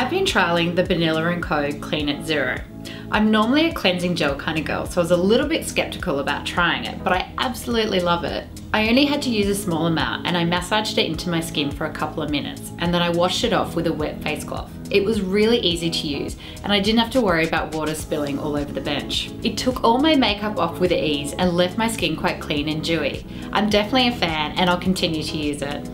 I've been trialing the Banila Co Clean It Zero. I'm normally a cleansing gel kind of girl, so I was a little bit skeptical about trying it, but I absolutely love it. I only had to use a small amount and I massaged it into my skin for a couple of minutes and then I washed it off with a wet face cloth. It was really easy to use and I didn't have to worry about water spilling all over the bench. It took all my makeup off with ease and left my skin quite clean and dewy. I'm definitely a fan and I'll continue to use it.